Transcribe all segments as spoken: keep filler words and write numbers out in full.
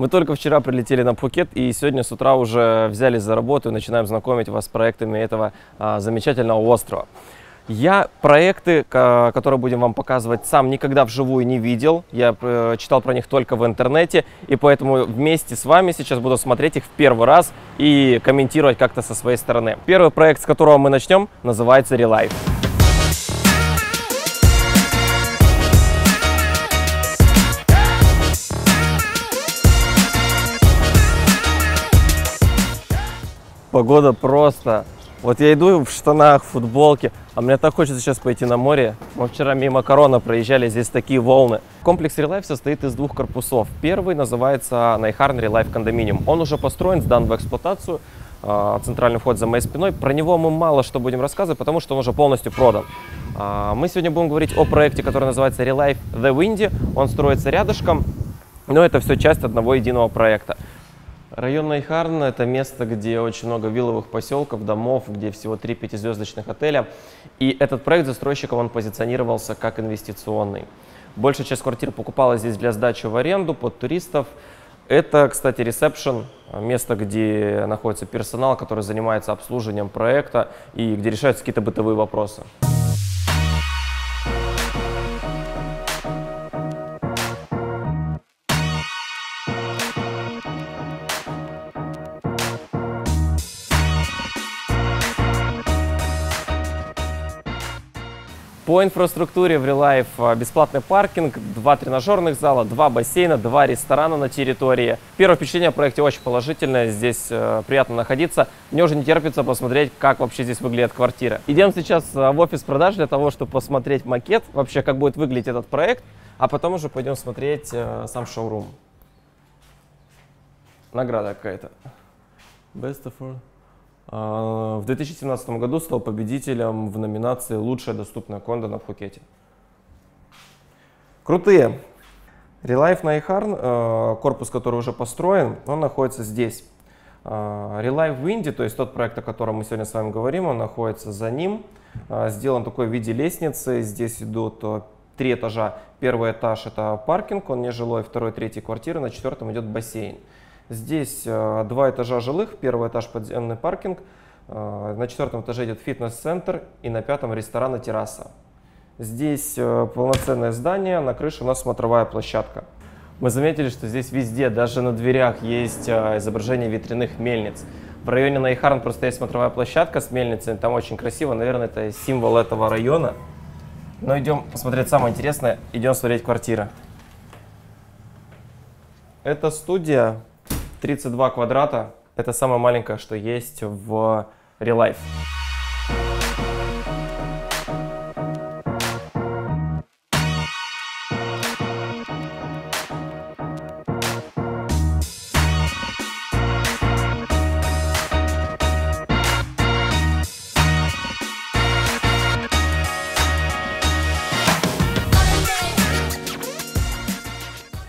Мы только вчера прилетели на Пхукет и сегодня с утра уже взялись за работу и начинаем знакомить вас с проектами этого а, замечательного острова. Я проекты, которые будем вам показывать, сам никогда вживую не видел. Я читал про них только в интернете, и поэтому вместе с вами сейчас буду смотреть их в первый раз и комментировать как-то со своей стороны. Первый проект, с которого мы начнем, называется Relife. Погода просто... Вот я иду в штанах, в футболке, а мне так хочется сейчас пойти на море. Мы вчера мимо Карона проезжали, здесь такие волны. Комплекс Relife состоит из двух корпусов. Первый называется Naiharn ReLife Condominium. Он уже построен, сдан в эксплуатацию. Центральный вход за моей спиной. Про него мы мало что будем рассказывать, потому что он уже полностью продан. Мы сегодня будем говорить о проекте, который называется Relife The Windy. Он строится рядышком, но это все часть одного единого проекта. Район Найхарн – это место, где очень много вилловых поселков, домов, где всего три пятизвездочных отеля. И этот проект застройщиков, он позиционировался как инвестиционный. Большая часть квартир покупалась здесь для сдачи в аренду под туристов. Это, кстати, ресепшн, место, где находится персонал, который занимается обслуживанием проекта и где решаются какие-то бытовые вопросы. По инфраструктуре в Relife бесплатный паркинг, два тренажерных зала, два бассейна, два ресторана на территории. Первое впечатление о проекте очень положительное, здесь э, приятно находиться. Мне уже не терпится посмотреть, как вообще здесь выглядит квартира. Идем сейчас в офис продаж для того, чтобы посмотреть макет, вообще как будет выглядеть этот проект, а потом уже пойдем смотреть э, сам шоурум. Награда какая-то. Best of all. В две тысячи семнадцатом году стал победителем в номинации «Лучшая доступная кондо на Пхукете». Крутые! Relife Naiharn, корпус, который уже построен, он находится здесь. Relife Windy, то есть тот проект, о котором мы сегодня с вами говорим, он находится за ним. Сделан такой в виде лестницы. Здесь идут три этажа. Первый этаж – это паркинг, он нежилой, второй, третий квартиры, на четвертом идет бассейн. Здесь два этажа жилых, первый этаж подземный паркинг, на четвертом этаже идет фитнес-центр и на пятом ресторан и терраса. Здесь полноценное здание, на крыше у нас смотровая площадка. Мы заметили, что здесь везде, даже на дверях, есть изображение ветряных мельниц. В районе Найхарн просто есть смотровая площадка с мельницей, там очень красиво, наверное, это символ этого района. Но идем посмотреть самое интересное, идем смотреть квартиры. Это студия. тридцать два квадрата – это самое маленькое, что есть в Relife.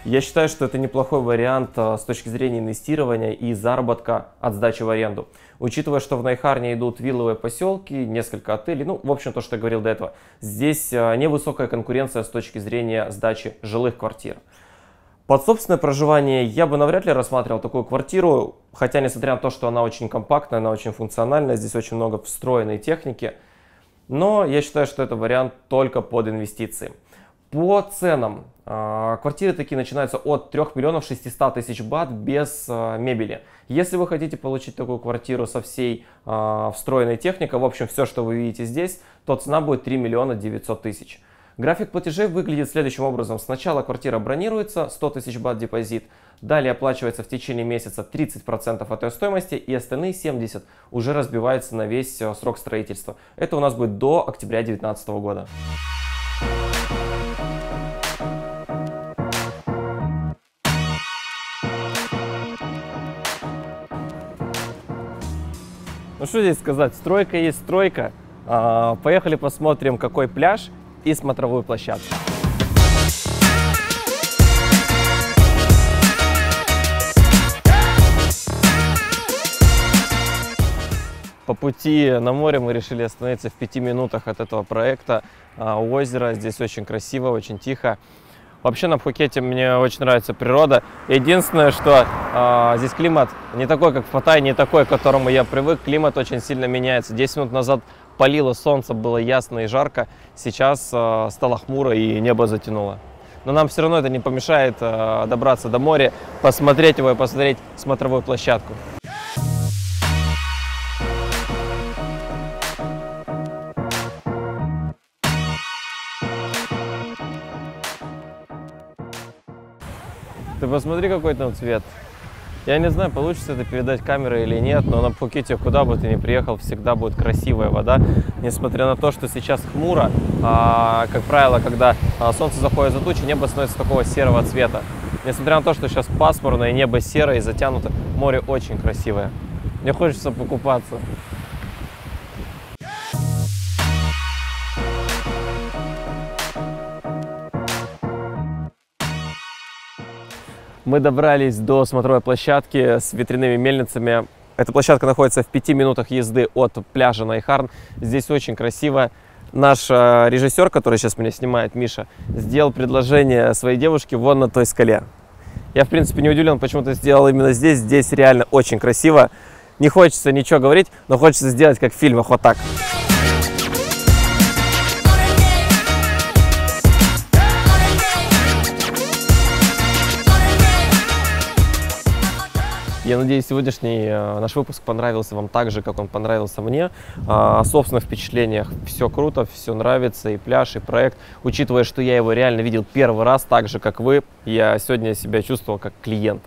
Я считаю, что это неплохой вариант с точки зрения инвестирования и заработка от сдачи в аренду. Учитывая, что в Найхарне идут вилловые поселки, несколько отелей, ну, в общем, то, что я говорил до этого, здесь невысокая конкуренция с точки зрения сдачи жилых квартир. Под собственное проживание я бы навряд ли рассматривал такую квартиру, хотя, несмотря на то, что она очень компактная, она очень функциональная, здесь очень много встроенной техники, но я считаю, что это вариант только под инвестиции. По ценам квартиры такие начинаются от трёх миллионов шестисот тысяч бат без мебели. Если вы хотите получить такую квартиру со всей встроенной техникой, в общем, все, что вы видите здесь, то цена будет три миллиона девятьсот тысяч. График платежей выглядит следующим образом. Сначала квартира бронируется, сто тысяч бат депозит, далее оплачивается в течение месяца тридцать процентов от ее стоимости, и остальные семьдесят процентов уже разбиваются на весь срок строительства. Это у нас будет до октября две тысячи девятнадцатого года. Ну что здесь сказать, стройка есть стройка. А, поехали посмотрим, какой пляж и смотровую площадку. По пути на море мы решили остановиться в пяти минутах от этого проекта. А, у озера здесь очень красиво, очень тихо. Вообще на Пхукете мне очень нравится природа. Единственное, что э, здесь климат не такой, как в Паттайе, не такой, к которому я привык. Климат очень сильно меняется. десять минут назад палило солнце, было ясно и жарко. Сейчас э, стало хмуро и небо затянуло. Но нам все равно это не помешает э, добраться до моря, посмотреть его и посмотреть смотровую площадку. Ты посмотри, какой там цвет. Я не знаю, получится это передать камерой или нет, но на Пхукете, куда бы ты ни приехал, всегда будет красивая вода. Несмотря на то, что сейчас хмуро, а, как правило, когда а, солнце заходит за тучи, небо становится такого серого цвета. Несмотря на то, что сейчас пасмурно и небо серое и затянуто, море очень красивое. Мне хочется покупаться. Мы добрались до смотровой площадки с ветряными мельницами. Эта площадка находится в пяти минутах езды от пляжа Найхарн. Здесь очень красиво. Наш режиссер, который сейчас меня снимает, Миша, сделал предложение своей девушке вон на той скале. Я, в принципе, не удивлен, почему ты сделал именно здесь. Здесь реально очень красиво. Не хочется ничего говорить, но хочется сделать как в фильмах, вот так. Я надеюсь, сегодняшний наш выпуск понравился вам так же, как он понравился мне. О собственных впечатлениях все круто, все нравится, и пляж, и проект. Учитывая, что я его реально видел первый раз, так же, как вы, я сегодня себя чувствовал как клиент.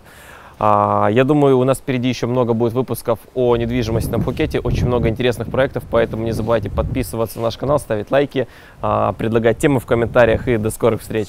Я думаю, у нас впереди еще много будет выпусков о недвижимости на Пхукете, очень много интересных проектов, поэтому не забывайте подписываться на наш канал, ставить лайки, предлагать темы в комментариях и до скорых встреч!